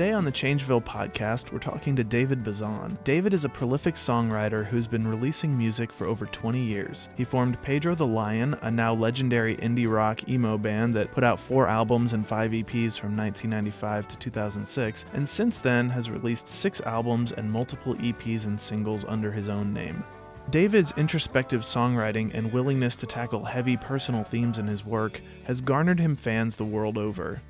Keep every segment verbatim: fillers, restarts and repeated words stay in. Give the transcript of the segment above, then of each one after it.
Today on the Changeville podcast, we're talking to David Bazan. David is a prolific songwriter who's been releasing music for over twenty years. He formed Pedro the Lion, a now legendary indie rock emo band that put out four albums and five E Ps from nineteen ninety-five to two thousand six, and since then has released six albums and multiple E Ps and singles under his own name. David's introspective songwriting and willingness to tackle heavy personal themes in his work has garnered him fans the world over.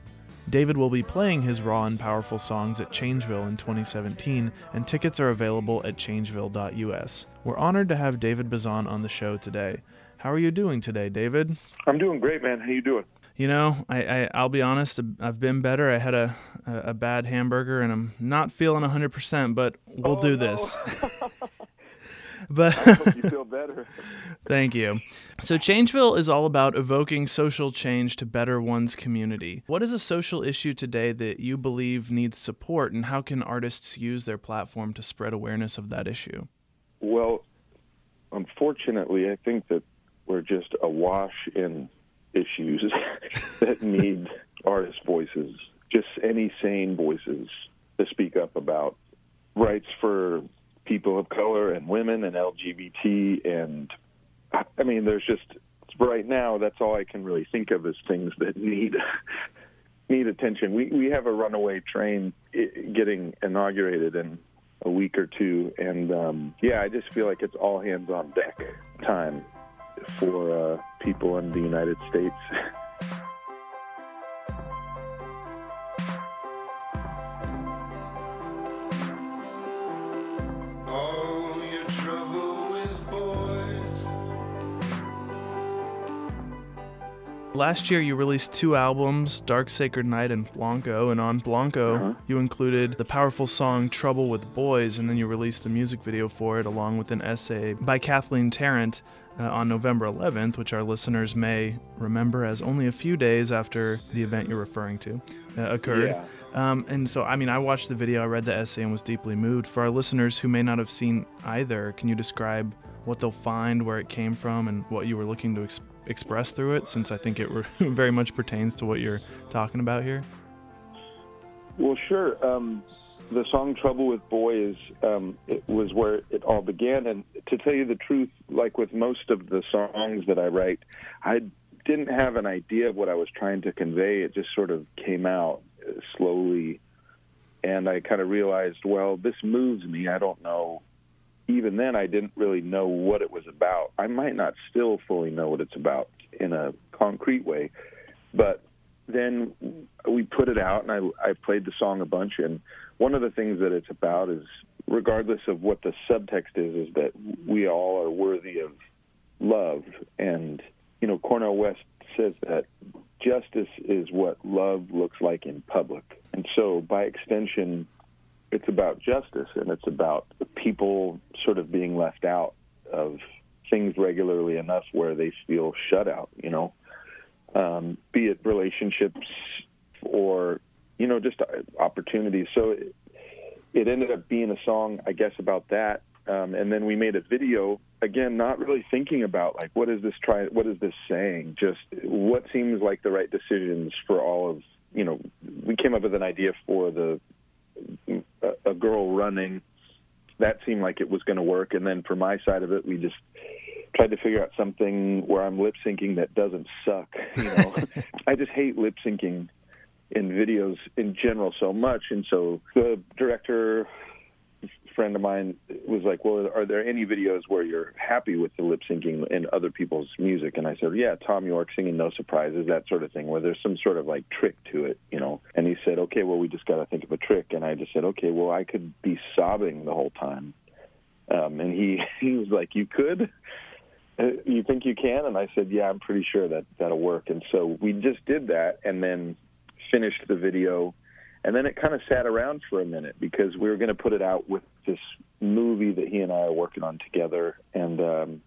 David will be playing his raw and powerful songs at Changeville in twenty seventeen, and tickets are available at changeville dot U S. We're honored to have David Bazan on the show today. How are you doing today, David? I'm doing great, man. How you doing? You know, I, I, I'll be honest, I've been better. I had a, a bad hamburger, and I'm not feeling one hundred percent, but we'll oh, do this. No. But I hope you feel better. Thank you. So Changeville is all about evoking social change to better one's community. What is a social issue today that you believe needs support, and how can artists use their platform to spread awareness of that issue? Well, unfortunately, I think that we're just awash in issues that need artist voices, just any sane voices to speak up about rights for people of color and women and L G B T, and I mean, there's just right now that's all I can really think of as things that need need attention. We we have a runaway train getting inaugurated in a week or two, and um, yeah, I just feel like it's all hands on deck time for uh, people in the United States. Last year, you released two albums, Dark Sacred Night and Blanco, and on Blanco, uh-huh. you included the powerful song Trouble with Boys, and then you released the music video for it along with an essay by Kathleen Tarrant uh, on November eleventh, which our listeners may remember as only a few days after the event you're referring to uh, occurred. Yeah. Um, and so, I mean, I watched the video, I read the essay, and was deeply moved. For our listeners who may not have seen either, can you describe what they'll find, where it came from, and what you were looking to exp- express through it, since I think it re- very much pertains to what you're talking about here? Well, sure. Um, the song Trouble with Boys um, it was where it all began, and to tell you the truth, like with most of the songs that I write, I didn't have an idea of what I was trying to convey. It just sort of came out slowly, and I kind of realized, well, this moves me. I don't know. Even then, I didn't really know what it was about. I might not still fully know what it's about in a concrete way, but then we put it out, and I, I played the song a bunch, and one of the things that it's about is, regardless of what the subtext is, is that we all are worthy of love, and, you know, Cornel West says that justice is what love looks like in public, and so, by extension, it's about justice, and it's about people sort of being left out of things regularly enough where they feel shut out, you know, um, be it relationships or, you know, just opportunities. So it, it ended up being a song, I guess, about that. Um, and then we made a video, again, not really thinking about, like, what is this try, what is this saying? Just what seems like the right decisions for all of, you know, we came up with an idea for the, a girl running that seemed like it was going to work, and then for my side of it, we just tried to figure out something where I'm lip syncing that doesn't suck, you know. I just hate lip syncing in videos in general so much, and so the director friend of mine was like, well, are there any videos where you're happy with the lip syncing in other people's music? And I said, yeah, Thom Yorke singing No Surprises, that sort of thing, where there's some sort of like trick to it, you know. And he said, okay, well, we just got to think of a trick. And I just said, okay, well, I could be sobbing the whole time. Um, and he, he was like, you could? You think you can? And I said, yeah, I'm pretty sure that that'll work. And so we just did that and then finished the video. And then it kind of sat around for a minute because we were going to put it out with this movie that he and I are working on together. And um,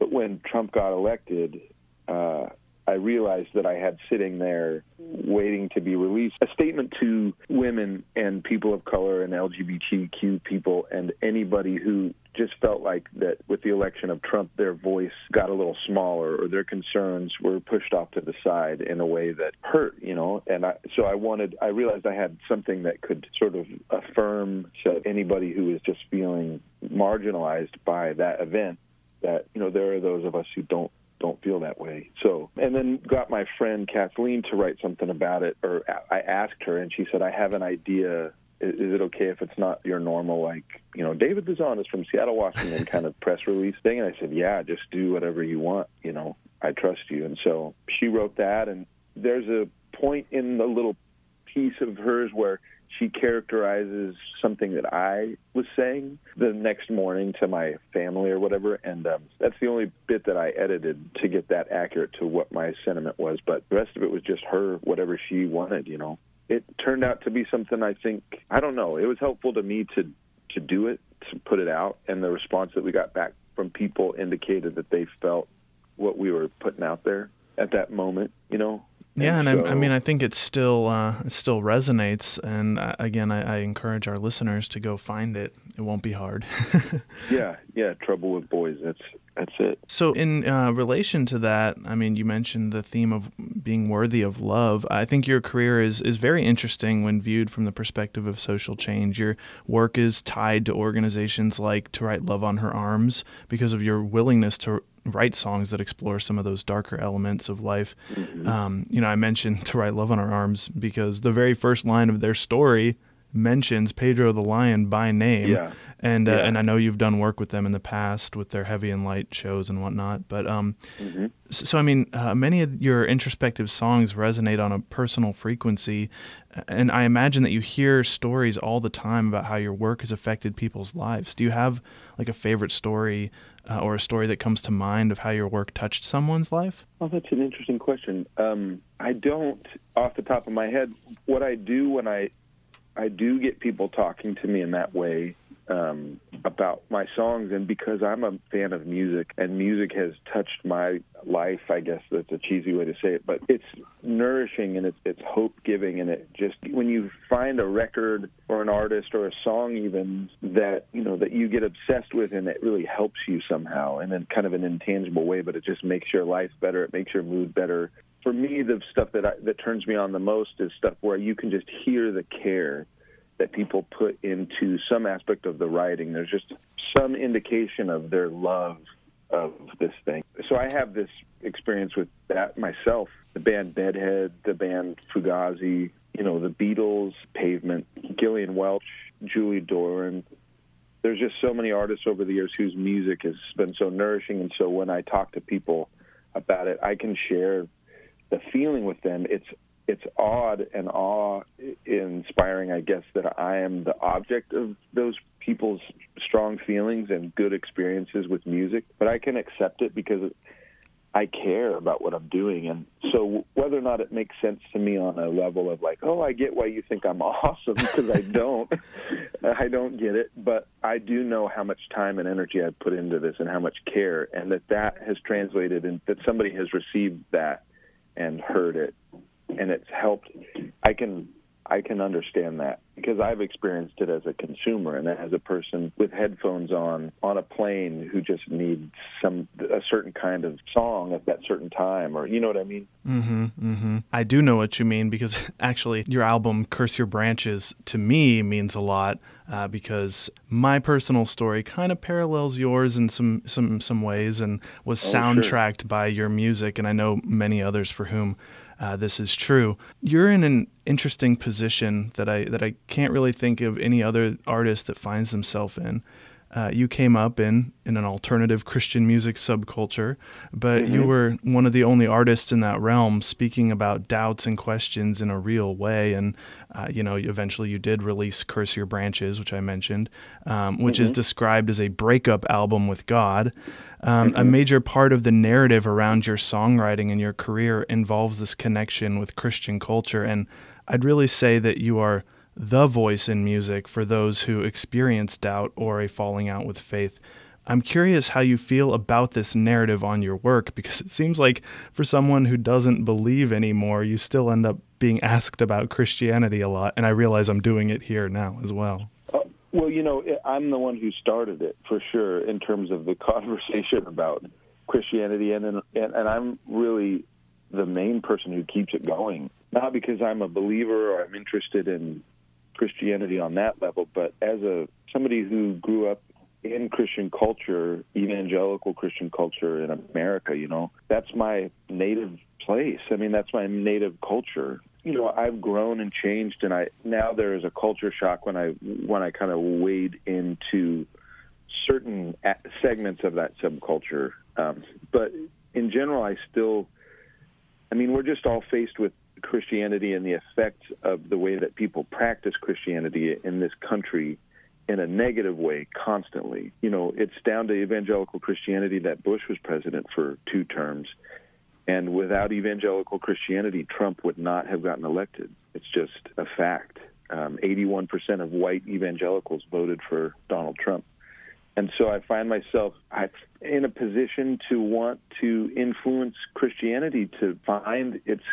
but when Trump got elected, uh, I realized that I had sitting there waiting to be released, a statement to women and people of color and L G B T Q people and anybody who just felt like that with the election of Trump, their voice got a little smaller or their concerns were pushed off to the side in a way that hurt, you know. And I, so I wanted, I realized I had something that could sort of affirm to anybody who is just feeling marginalized by that event that, you know, there are those of us who don't don't feel that way. So, and then got my friend Kathleen to write something about it, or I asked her, and she said, I have an idea. Is, is it okay if it's not your normal, like, you know, David Bazan is from Seattle, Washington kind of press release thing? And I said, yeah, just do whatever you want. You know, I trust you. And so she wrote that, and there's a point in the little piece of hers where she characterizes something that I was saying the next morning to my family or whatever, and um, that's the only bit that I edited to get that accurate to what my sentiment was, but the rest of it was just her, whatever she wanted, you know. It turned out to be something I think, I don't know, it was helpful to me to, to do it, to put it out, and the response that we got back from people indicated that they felt what we were putting out there at that moment, you know. Yeah, and I, I mean, I think it still uh, it still resonates. And uh, again, I, I encourage our listeners to go find it. It won't be hard. yeah, yeah, Trouble with Boys. That's that's it. So, in uh, relation to that, I mean, you mentioned the theme of being worthy of love. I think your career is is very interesting when viewed from the perspective of social change. Your work is tied to organizations like To Write Love on Her Arms because of your willingness to write songs that explore some of those darker elements of life. Mm-hmm. Um, you know, I mentioned To Write Love on Her Arms because the very first line of their story mentions Pedro the Lion by name. Yeah. And, uh, yeah. and I know you've done work with them in the past with their Heavy and Light shows and whatnot. But um, mm-hmm. so, I mean, uh, many of your introspective songs resonate on a personal frequency. And I imagine that you hear stories all the time about how your work has affected people's lives. Do you have like a favorite story Uh, or a story that comes to mind of how your work touched someone's life? Well, that's an interesting question. Um, I don't, off the top of my head, what I do when I, I do get people talking to me in that way um, about my songs, and because I'm a fan of music, and music has touched my life, I guess that's a cheesy way to say it, but it's nourishing, and it's, it's hope-giving, and it just, when you find a record or an artist or a song even that, you know, that you get obsessed with and it really helps you somehow in a kind of an intangible way, but it just makes your life better, it makes your mood better. For me, the stuff that I, that turns me on the most is stuff where you can just hear the care that people put into some aspect of the writing. There's just some indication of their love of this thing. So I have this experience with that myself. The band Bedhead, the band Fugazi, you know, the Beatles, Pavement, Gillian Welch, Julie Doran. There's just so many artists over the years whose music has been so nourishing, and so when I talk to people about it, I can share the feeling with them. It's it's odd and awe-inspiring, I guess, that I am the object of those people's strong feelings and good experiences with music, but I can accept it because I care about what I'm doing. And so whether or not it makes sense to me on a level of like, oh, I get why you think I'm awesome, because I don't. I don't get it, but I do know how much time and energy I've put into this and how much care, and that that has translated and that somebody has received that and heard it, and it's helped. I can I can understand that because I've experienced it as a consumer and as a person with headphones on, on a plane who just needs some a certain kind of song at that certain time, or you know what I mean? Mm-hmm, mm-hmm. I do know what you mean because actually your album, Curse Your Branches, to me means a lot uh, because my personal story kind of parallels yours in some, some, some ways and was oh, soundtracked sure. by your music, and I know many others for whom Uh, this is true. You're in an interesting position that I that I can't really think of any other artist that finds themselves in. Uh, you came up in, in an alternative Christian music subculture, but mm-hmm. you were one of the only artists in that realm speaking about doubts and questions in a real way. And, uh, you know, eventually you did release Curse Your Branches, which I mentioned, um, which mm-hmm. is described as a breakup album with God. Um, mm-hmm. A major part of the narrative around your songwriting and your career involves this connection with Christian culture. And I'd really say that you are the voice in music for those who experience doubt or a falling out with faith. I'm curious how you feel about this narrative on your work, because it seems like for someone who doesn't believe anymore, you still end up being asked about Christianity a lot, and I realize I'm doing it here now as well. Uh, well, you know, I'm the one who started it, for sure, in terms of the conversation about Christianity, and and, and I'm really the main person who keeps it going, not because I'm a believer or I'm interested in Christianity on that level, but as a somebody who grew up in Christian culture, evangelical Christian culture in America, you know, that's my native place. I mean, that's my native culture. You know, I've grown and changed, and I now there is a culture shock when I when I kind of wade into certain segments of that subculture. Um, but in general, I still, I mean, we're just all faced with Christianity and the effects of the way that people practice Christianity in this country in a negative way constantly. You know, it's down to evangelical Christianity that Bush was president for two terms. And without evangelical Christianity, Trump would not have gotten elected. It's just a fact. Um, eighty-one percent of white evangelicals voted for Donald Trump. And so I find myself in a position to want to influence Christianity to find its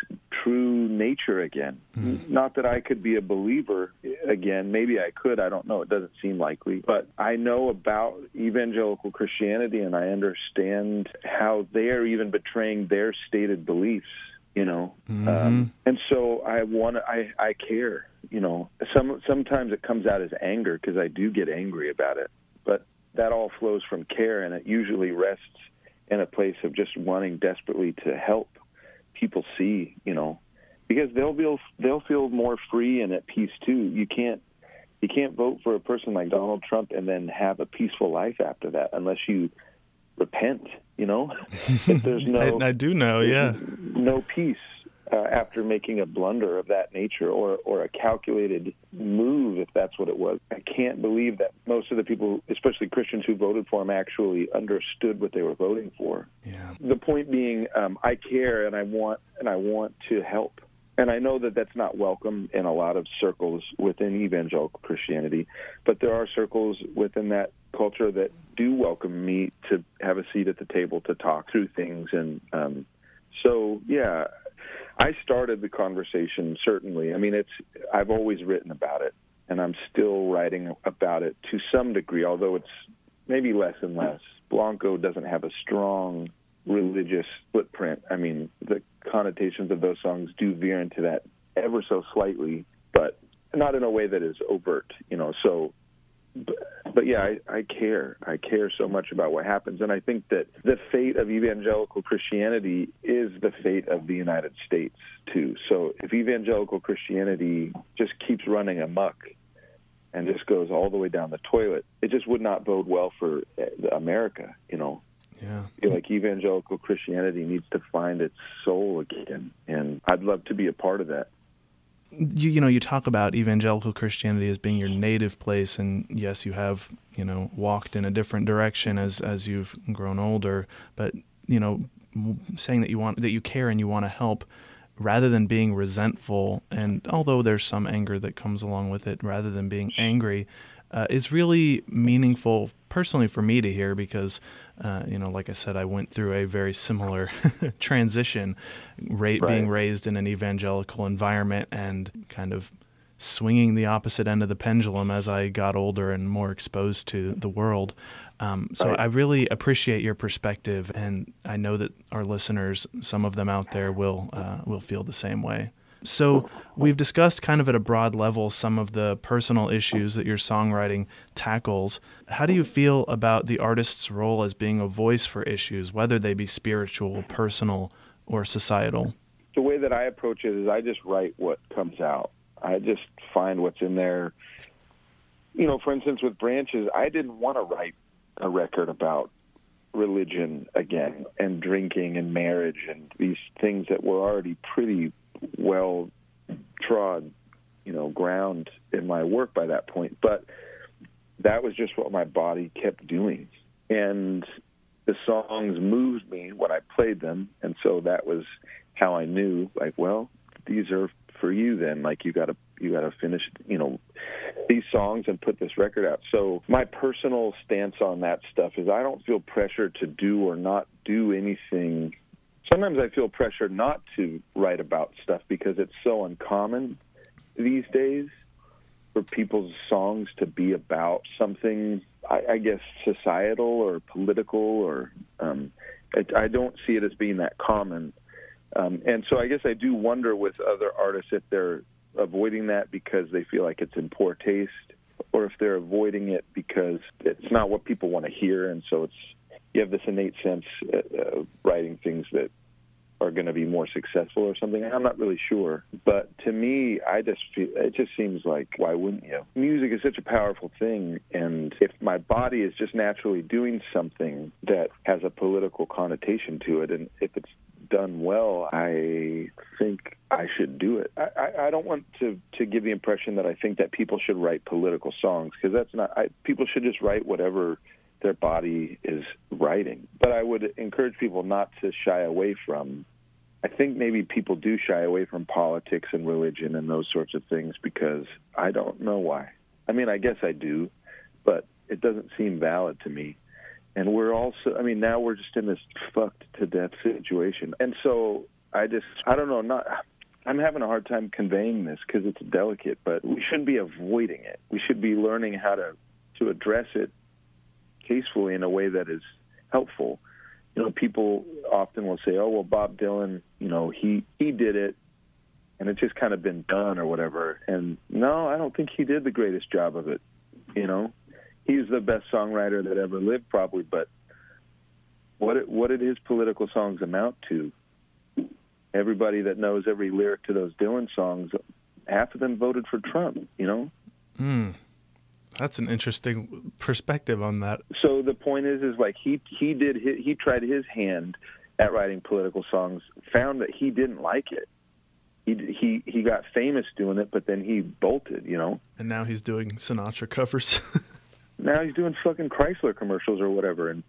true nature again. Mm-hmm. Not that I could be a believer again. Maybe I could. I don't know. It doesn't seem likely. But I know about evangelical Christianity, and I understand how they are even betraying their stated beliefs, you know. Mm-hmm. Um, and so I want to, I, I care, you know. Some, sometimes it comes out as anger because I do get angry about it. But that all flows from care, and it usually rests in a place of just wanting desperately to help people see, you know, because they'll feel they'll feel more free and at peace too. You can't you can't vote for a person like Donald Trump and then have a peaceful life after that unless you repent, you know. If there's no, I, I do know, yeah, no peace uh, after making a blunder of that nature or or a calculated move, if that's what it was. I can't believe that most of the people, especially Christians who voted for him, actually understood what they were voting for. Yeah. The point being, um, I care and I want and I want to help. And I know that that's not welcome in a lot of circles within evangelical Christianity, but there are circles within that culture that do welcome me to have a seat at the table to talk through things. And um, so, yeah, I started the conversation, certainly. I mean, it's I've always written about it, and I'm still writing about it to some degree, although it's maybe less and less. Blanco doesn't have a strong religious footprint. I mean, the connotations of those songs do veer into that ever so slightly, but not in a way that is overt, you know. So, but, but yeah, I, I care. I care so much about what happens, and I think that the fate of evangelical Christianity is the fate of the United States, too. So if evangelical Christianity just keeps running amok and just goes all the way down the toilet, it just would not bode well for America, you know. Yeah. I feel like evangelical Christianity needs to find its soul again, and I'd love to be a part of that. You, you know, you talk about evangelical Christianity as being your native place, and yes, you have, you know, walked in a different direction as, as you've grown older, but, you know, saying that you want, that you care and you want to help, rather than being resentful, and although there's some anger that comes along with it, rather than being angry, uh, is really meaningful personally for me to hear, because, uh, you know, like I said, I went through a very similar transition, ra right. being raised in an evangelical environment and kind of swinging the opposite end of the pendulum as I got older and more exposed to the world. Um, so right. I really appreciate your perspective, and I know that our listeners, some of them out there, will uh, will feel the same way. So we've discussed kind of at a broad level some of the personal issues that your songwriting tackles. How do you feel about the artist's role as being a voice for issues, whether they be spiritual, personal, or societal? The way that I approach it is I just write what comes out. I just find what's in there. You know, for instance, with Branches, I didn't want to write a record about religion again and drinking and marriage and these things that were already pretty well trod, you know, ground in my work by that point. But that was just what my body kept doing, and the songs moved me when I played them, and so that was how I knew, like, well, these are for you then. Like, you got to you got to finish, you know, these songs and put this record out. So my personal stance on that stuff is I don't feel pressure to do or not do anything. Sometimes I feel pressure not to write about stuff because it's so uncommon these days for people's songs to be about something, I, I guess, societal or political, or um, it, I don't see it as being that common. Um, and so I guess I do wonder with other artists if they're avoiding that because they feel like it's in poor taste, or if they're avoiding it because it's not what people want to hear. And so it's, you have this innate sense of writing things that are going to be more successful or something. I'm not really sure. But to me, I just feel, it just seems like, why wouldn't you? Music is such a powerful thing. And if my body is just naturally doing something that has a political connotation to it, and if it's done well, I think I should do it. I, I don't want to, to give the impression that I think that people should write political songs, because that's not, I, people should just write whatever their body is writing. But I would encourage people not to shy away from, I think maybe people do shy away from politics and religion and those sorts of things because I don't know why. I mean, I guess I do, but it doesn't seem valid to me. And we're also, I mean, now we're just in this fucked to death situation. And so I just, I don't know, not, I'm having a hard time conveying this because it's delicate, but we shouldn't be avoiding it. We should be learning how to, to address it tastefully in a way that is helpful. You know, people often will say, oh, well, Bob Dylan, you know, he, he did it, and it's just kind of been done or whatever. And no, I don't think he did the greatest job of it, you know. He's the best songwriter that ever lived, probably, but what what did his political songs amount to? Everybody that knows every lyric to those Dylan songs, half of them voted for Trump, you know? Mm. That's an interesting perspective on that. So the point is, is like he, he, did his, he tried his hand at writing political songs, found that he didn't like it. He, he he got famous doing it, but then he bolted, you know? And now he's doing Sinatra covers. Now he's doing fucking Chrysler commercials or whatever, and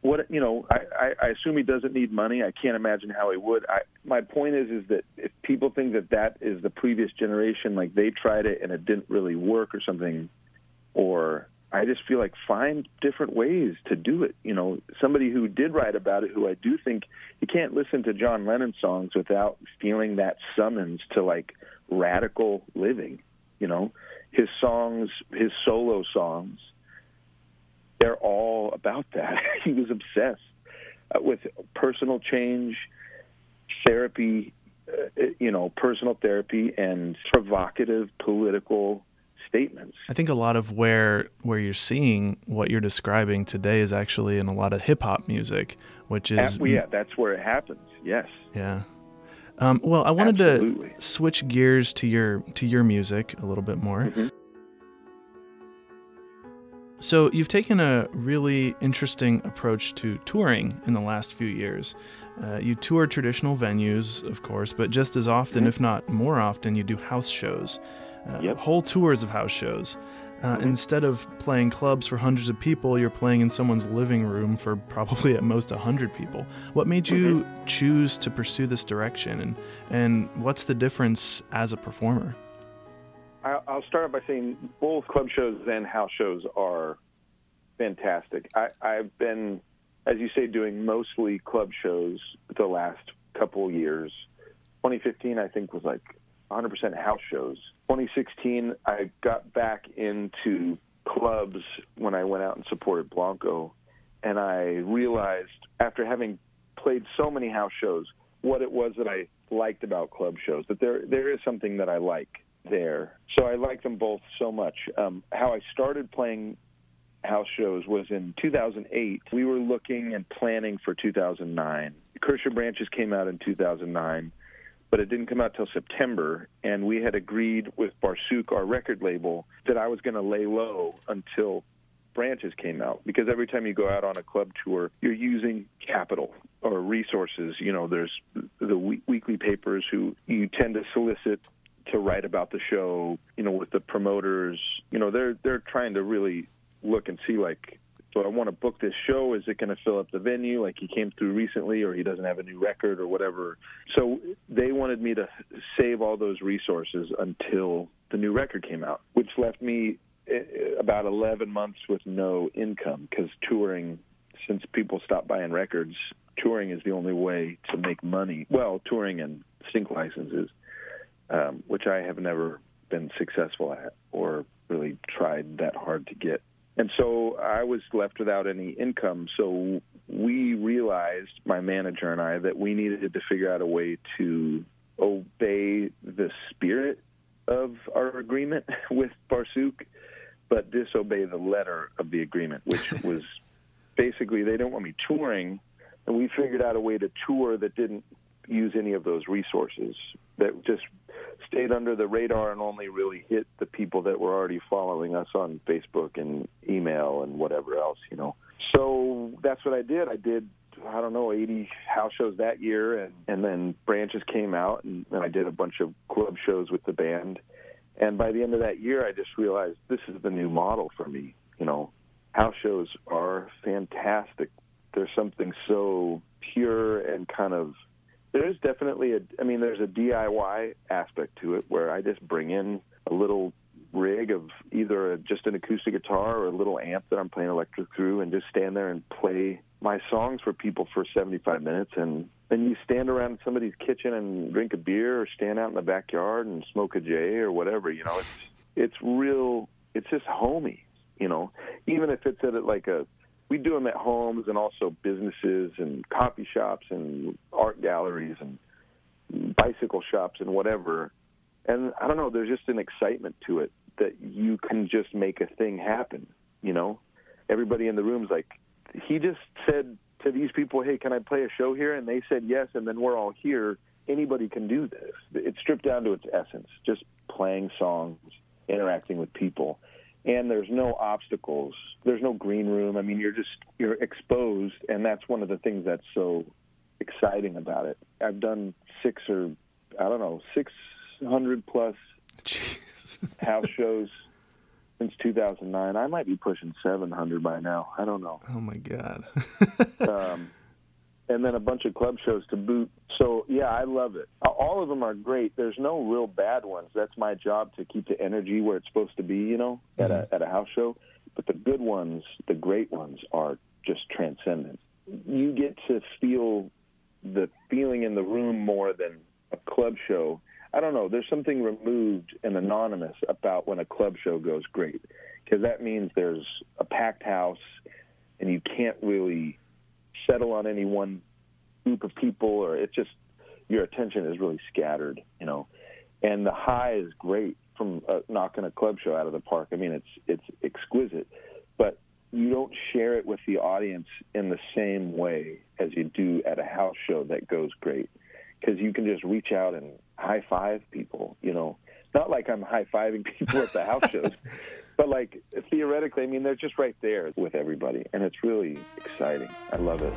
what you know, I, I, I assume he doesn't need money. I can't imagine how he would. I, my point is, is that if people think that that is the previous generation, like they tried it and it didn't really work or something, or I just feel like find different ways to do it. You know, somebody who did write about it, who I do think you can't listen to John Lennon songs without feeling that summons to like radical living. You know, his songs, his solo songs, they're all about that. He was obsessed uh, with personal change, therapy, uh, you know, personal therapy and provocative political statements. I think a lot of where where you're seeing what you're describing today is actually in a lot of hip-hop music, which is... At, well, yeah, that's where it happens, yes. Yeah. Um, well, I wanted Absolutely. to switch gears to your to your music a little bit more. Mm-hmm. So you've taken a really interesting approach to touring in the last few years. Uh, you tour traditional venues, of course, but just as often, mm-hmm. if not more often, you do house shows, uh, yep. whole tours of house shows. Uh, mm-hmm. Instead of playing clubs for hundreds of people, you're playing in someone's living room for probably at most one hundred people. What made you mm-hmm. choose to pursue this direction, and, and what's the difference as a performer? I'll start by saying both club shows and house shows are fantastic. I, I've been, as you say, doing mostly club shows the last couple years. twenty fifteen, I think, was like one hundred percent house shows. twenty sixteen, I got back into clubs when I went out and supported Blanco, and I realized after having played so many house shows what it was that I liked about club shows, that there there is something that I like there. So I like them both so much. Um, how I started playing house shows was in two thousand eight. We were looking and planning for two thousand nine. Curse Your Branches came out in two thousand nine, but it didn't come out till September, and we had agreed with Barsuk, our record label, that I was going to lay low until Branches came out, because every time you go out on a club tour, you're using capital or resources. You know, there's the we- weekly papers who you tend to solicit to write about the show, you know, with the promoters, you know, they're they're trying to really look and see, like, but I want to book this show. Is it going to fill up the venue? Like, he came through recently, or he doesn't have a new record or whatever. So they wanted me to save all those resources until the new record came out, which left me about eleven months with no income, because touring, since people stopped buying records, touring is the only way to make money. Well, touring and sync licenses, um, which I have never been successful at or really tried that hard to get. And so I was left without any income. So we realized, my manager and I, that we needed to figure out a way to obey the spirit of our agreement with Barsuk, but disobey the letter of the agreement, which was basically they didn't want me touring. And we figured out a way to tour that didn't use any of those resources, that just stayed under the radar and only really hit the people that were already following us on Facebook and email and whatever else, you know. So that's what I did. I did, I don't know, eighty house shows that year, and, and then Branches came out, and, and I did a bunch of club shows with the band. And by the end of that year, I just realized this is the new model for me, you know. House shows are fantastic. There's something so pure and kind of, there is definitely a, I mean, there's a D I Y aspect to it where I just bring in a little rig of either a, just an acoustic guitar or a little amp that I'm playing electric through, and just stand there and play my songs for people for seventy-five minutes. And then you stand around somebody's kitchen and drink a beer, or stand out in the backyard and smoke a J or whatever, you know, it's, it's real, it's just homey, you know, even if it's at like a, we do them at homes and also businesses and coffee shops and art galleries and bicycle shops and whatever. And I don't know, there's just an excitement to it that you can just make a thing happen, you know? Everybody in the room's like, he just said to these people, hey, can I play a show here? And they said yes, and then we're all here. Anybody can do this. It's stripped down to its essence, just playing songs, interacting with people. And there's no obstacles. There's no green room. I mean, you're just, you're exposed, and that's one of the things that's so exciting about it. I've done six or, I don't know, six hundred plus Jeez. house shows since two thousand nine. I might be pushing seven hundred by now. I don't know. Oh, my God. um, and then a bunch of club shows to boot. So, yeah, I love it. All of them are great. There's no real bad ones. That's my job, to keep the energy where it's supposed to be, you know, at a, at a house show. But the good ones, the great ones, are just transcendent. You get to feel the feeling in the room more than a club show. I don't know. There's something removed and anonymous about when a club show goes great, because that means there's a packed house and you can't really settle on any one group of people, or it's just your attention is really scattered, you know. And the high is great from uh, knocking a club show out of the park. I mean, it's it's exquisite, but you don't share it with the audience in the same way as you do at a house show that goes great, because you can just reach out and high five people, you know. Not like I'm high fiving people at the house shows, but like theoretically, I mean, they're just right there with everybody, and it's really exciting. I love it.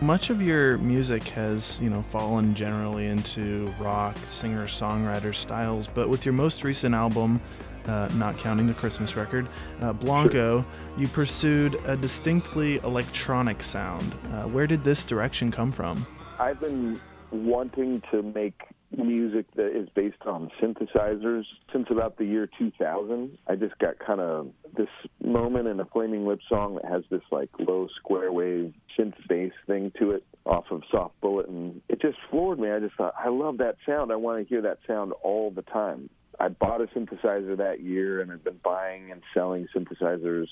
Much of your music has, you know, fallen generally into rock, singer-songwriter styles, but with your most recent album, Uh, not counting the Christmas record, uh, Blanco, sure. you pursued a distinctly electronic sound. Uh, where did this direction come from? I've been wanting to make music that is based on synthesizers since about the year two thousand. I just got kind of this moment in a Flaming Lips song that has this like low square wave synth bass thing to it off of Soft Bulletin. It just floored me. I just thought, I love that sound. I want to hear that sound all the time. I bought a synthesizer that year, and I've been buying and selling synthesizers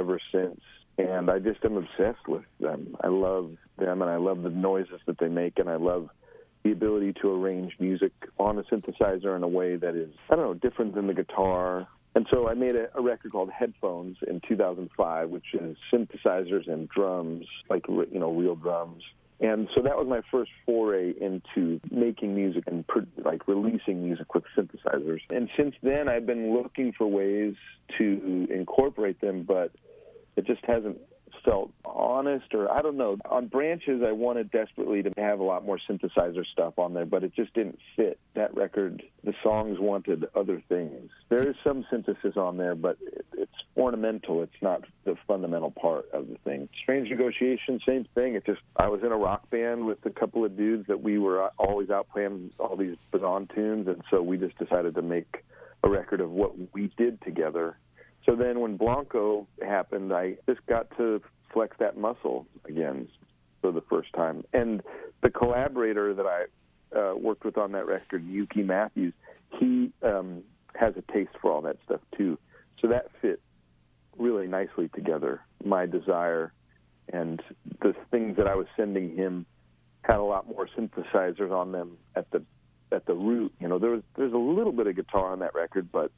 ever since. And I just am obsessed with them. I love them, and I love the noises that they make, and I love the ability to arrange music on a synthesizer in a way that is, I don't know, different than the guitar. And so I made a, a record called Headphones in two thousand five, which is synthesizers and drums, like, you know, real drums. And so that was my first foray into making music and like releasing music with synthesizers. And since then, I've been looking for ways to incorporate them, but it just hasn't felt honest, or I don't know. On Branches, I wanted desperately to have a lot more synthesizer stuff on there, but it just didn't fit that record. The songs wanted other things. There is some synthesis on there, but it, it's ornamental. It's not the fundamental part of the thing. Strange Negotiation, same thing. It just, I was in a rock band with a couple of dudes that we were always out playing all these Bazan tunes, and so we just decided to make a record of what we did together. So then when Blanco happened, I just got to flex that muscle again for the first time. And the collaborator that I uh, worked with on that record, Yuki Matthews, he um, has a taste for all that stuff too. So that fit really nicely together. My desire and the things that I was sending him had a lot more synthesizers on them at the at the root. You know, there was there's a little bit of guitar on that record, but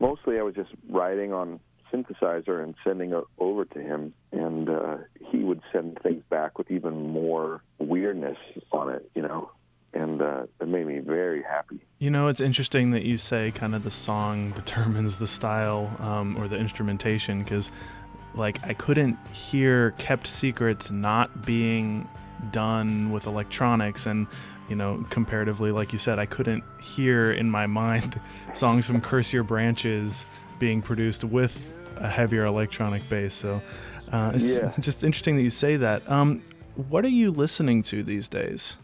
mostly I was just writing on synthesizer and sending it over to him, and uh, he would send things back with even more weirdness on it, you know, and uh, it made me very happy. You know, it's interesting that you say kind of the song determines the style um, or the instrumentation, because, like, I couldn't hear Kept Secrets not being done with electronics, and you know, comparatively, like you said, I couldn't hear in my mind songs from Curse Your Branches being produced with a heavier electronic bass. So uh, it's yeah. just interesting that you say that. Um, what are you listening to these days?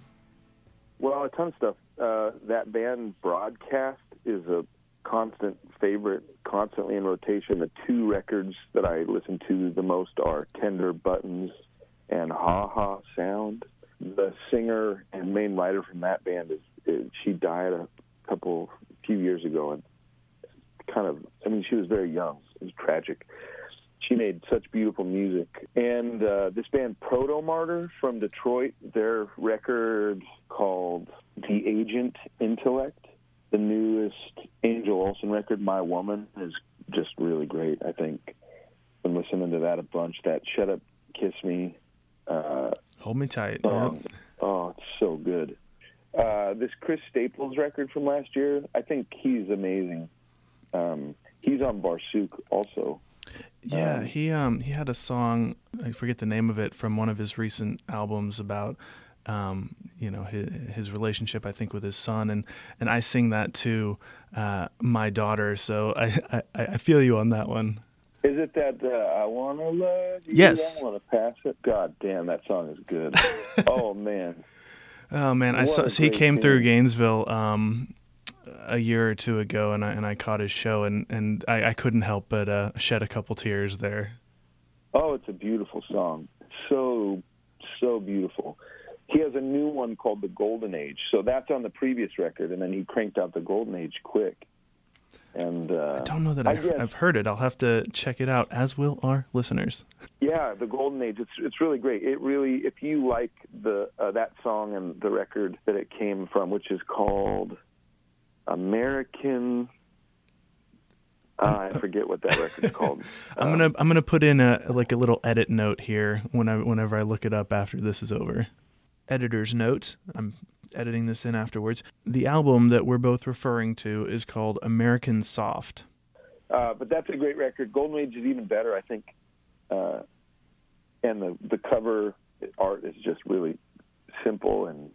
Well, a ton of stuff. Uh, that band Broadcast is a constant favorite, constantly in rotation. The two records that I listen to the most are Tender Buttons and Ha Ha Sound. The singer and main writer from that band is, is she died a couple few years ago, and kind of I mean she was very young. It was tragic. She made such beautiful music. And uh, this band Proto Martyr from Detroit, their record called The Agent Intellect, the newest Angel Olsen record, My Woman, is just really great. I think been listening to that a bunch. That Shut Up, Kiss Me. Uh, Hold Me Tight. Um, yeah. Oh, it's so good. Uh, this Chris Staples record from last year, I think he's amazing. Um, he's on Barsuk also. Yeah, um, he um, he had a song, I forget the name of it, from one of his recent albums about um, you know his, his relationship, I think, with his son, and and I sing that to uh, my daughter. So I, I I feel you on that one. Is it that uh, I want to love you? Yes. I want to pass it. God damn, that song is good. Oh, man. Oh, man. What I saw. So he came thing. through Gainesville um, a year or two ago, and I, and I caught his show, and, and I, I couldn't help but uh, shed a couple tears there. Oh, it's a beautiful song. So, so beautiful. He has a new one called The Golden Age. So that's on the previous record, and then he cranked out The Golden Age quick. And uh, I don't know that I I've, guess, I've heard it. I'll have to check it out, as will our listeners. Yeah, The Golden Age. It's it's really great. It really, if you like the uh, that song and the record that it came from, which is called American. Uh, I forget what that record's called. I'm um, gonna I'm gonna put in a like a little edit note here when I whenever I look it up after this is over. Editor's note. I'm editing this in afterwards. The album that we're both referring to is called American Soft. Uh, but that's a great record. Golden Age is even better, I think. Uh, and the, the cover art is just really simple and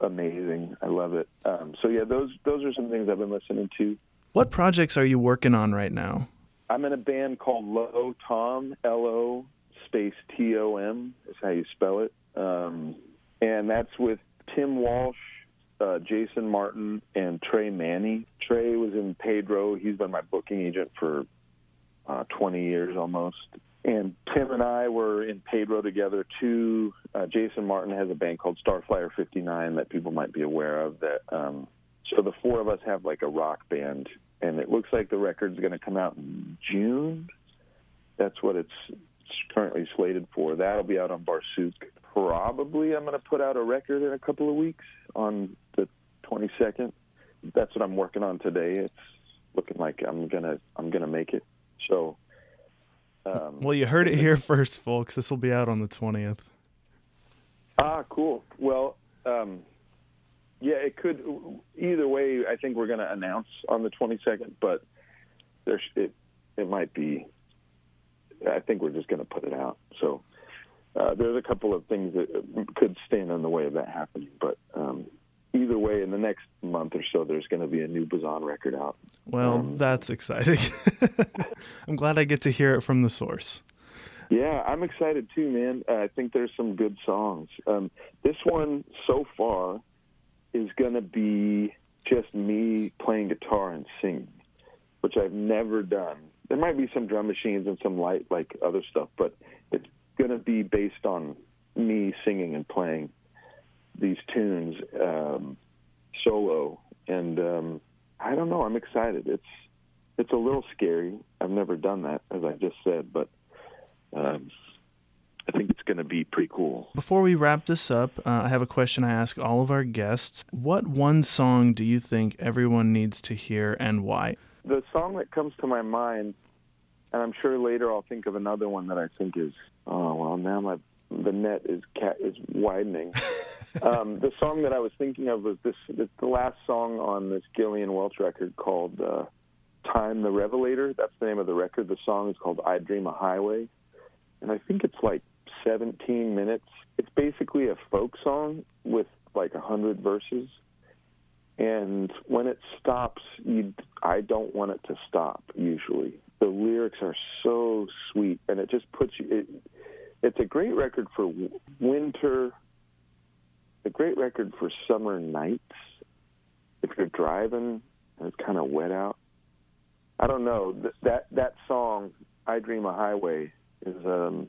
amazing. I love it. Um, so yeah, those those are some things I've been listening to. What projects are you working on right now? I'm in a band called Low Tom, L O space T O M is how you spell it. Um, and that's with Tim Walsh, uh, Jason Martin, and Trey Manny. Trey was in Pedro. He's been my booking agent for uh, twenty years almost. And Tim and I were in Pedro together, too. Uh, Jason Martin has a band called Starflyer fifty-nine that people might be aware of. That um, so the four of us have, like, a rock band, and it looks like the record's going to come out in June. That's what it's currently slated for. That'll be out on Barsuk. Probably I'm going to put out a record in a couple of weeks on the twenty-second. That's what I'm working on today. It's looking like I'm going to I'm going to make it. So um, well, you heard it here first, folks. This will be out on the twentieth. Ah, cool. Well, um, yeah, it could either way. I think we're going to announce on the twenty-second, but there's it it might be I think we're just going to put it out. So uh, there's a couple of things that could stand in the way of that happening. But um, either way, in the next month or so, there's going to be a new Bazan record out. Well, um, that's exciting. I'm glad I get to hear it from the source. Yeah, I'm excited too, man. Uh, I think there's some good songs. Um, this one so far is going to be just me playing guitar and singing, which I've never done. There might be some drum machines and some light, like other stuff, but it's going to be based on me singing and playing these tunes um, solo. And um, I don't know. I'm excited. It's it's a little scary. I've never done that, as I just said, but Um, I think it's going to be pretty cool. Before we wrap this up, uh, I have a question I ask all of our guests. What one song do you think everyone needs to hear, and why? The song that comes to my mind, and I'm sure later I'll think of another one that I think is, oh, well, now my the net is cat, is widening. um, the song that I was thinking of was this, this the last song on this Gillian Welch record called uh, Time the Revelator. That's the name of the record. The song is called I Dream a Highway. And I think it's like seventeen minutes. It's basically a folk song with like one hundred verses. And when it stops, you, I don't want it to stop usually. The lyrics are so sweet, and it just puts you... It, it's a great record for winter, a great record for summer nights. If you're driving and it's kind of wet out. I don't know. That, that, that song, I Dream a Highway... Is, um,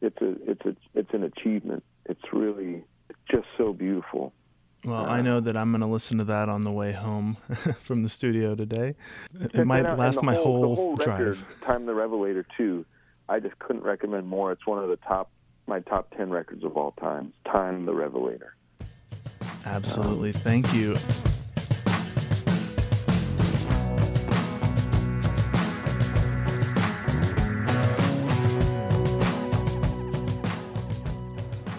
it's a, it's a, it's an achievement. It's really just so beautiful. Well, uh, I know that I'm going to listen to that on the way home from the studio today. It might last my whole, whole, whole record, drive. Time the Revelator two, I just couldn't recommend more. It's one of the top, my top ten records of all time. Time the Revelator. Absolutely. Um, Thank you.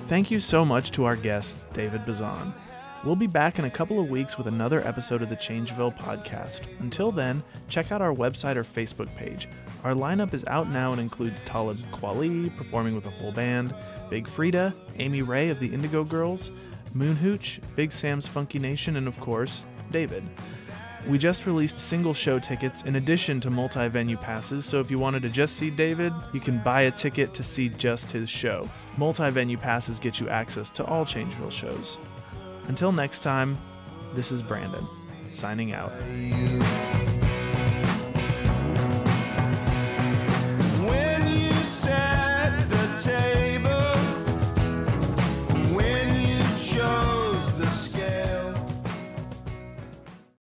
Thank you so much to our guest, David Bazan. We'll be back in a couple of weeks with another episode of the Changeville podcast. Until then, check out our website or Facebook page. Our lineup is out now and includes Talib Kweli, performing with a full band, Big Frida, Amy Ray of the Indigo Girls, Moon Hooch, Big Sam's Funky Nation, and of course, David. We just released single show tickets in addition to multi-venue passes, so if you wanted to just see David, you can buy a ticket to see just his show. Multi-venue passes get you access to all Changeville shows. Until next time, this is Brandon, signing out.